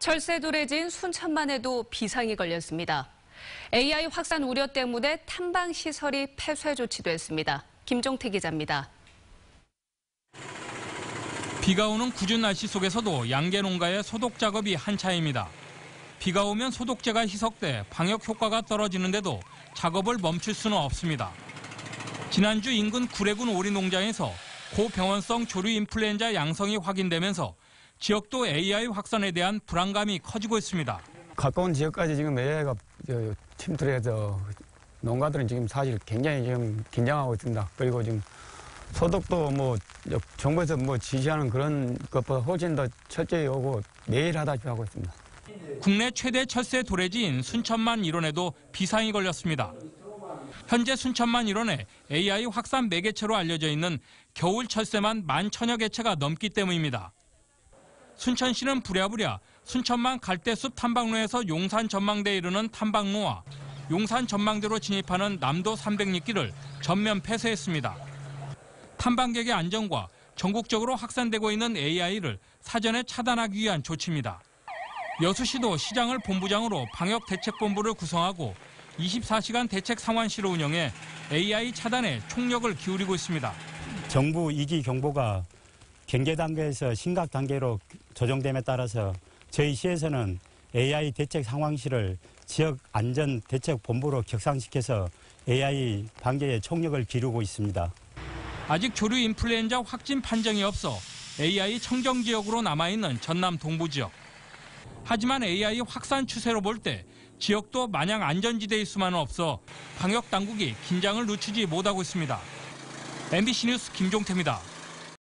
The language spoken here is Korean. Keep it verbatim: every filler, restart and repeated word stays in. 철새도래지인 순천만 에도 비상이 걸렸습니다. 에이아이 확산 우려 때문에 탐방시설이 폐쇄 조치됐습니다. 김종태 기자입니다. 비가 오는 궂은 날씨 속에서도 양계농가의 소독 작업이 한차입니다. 비가 오면 소독제가 희석돼 방역 효과가 떨어지는데도 작업을 멈출 수는 없습니다. 지난주 인근 구례군 오리농장에서 고병원성 조류 인플루엔자 양성이 확인되면서 지역도 에이아이 확산에 대한 불안감이 커지고 있습니다. 가까운 지역까지 지금 에이아이가 침투해서 농가들은 지금 사실 굉장히 지금 긴장하고 있습니다. 그리고 지금 소독도 뭐 정부에서 뭐 지시하는 그런 것보다 훨씬 더 철저히 오고 매일 하다시피 하고 있습니다. 국내 최대 철새 도래지인 순천만 일원에도 비상이 걸렸습니다. 현재 순천만 일원에 에이아이 확산 매개체로 알려져 있는 겨울 철새만 만 천여 개체가 넘기 때문입니다. 순천시는 부랴부랴 순천만 갈대숲 탐방로에서 용산 전망대에 이르는 탐방로와 용산 전망대로 진입하는 남도 삼백 리길을 전면 폐쇄했습니다. 탐방객의 안전과 전국적으로 확산되고 있는 에이아이를 사전에 차단하기 위한 조치입니다. 여수시도 시장을 본부장으로 방역대책본부를 구성하고 이십사 시간 대책 상황실을 운영해 에이아이 차단에 총력을 기울이고 있습니다. 정부 이 기 경보가 경계 단계에서 심각 단계로 조정됨에 따라서 저희 시에서는 에이아이 대책 상황실을 지역 안전 대책 본부로 격상시켜서 에이아이 방제에 총력을 기울이고 있습니다. 아직 조류 인플루엔자 확진 판정이 없어 에이아이 청정 지역으로 남아있는 전남 동부 지역. 하지만 에이아이 확산 추세로 볼 때 지역도 마냥 안전지대일 수만은 없어 방역 당국이 긴장을 늦추지 못하고 있습니다. 엠비씨 뉴스 김종태입니다.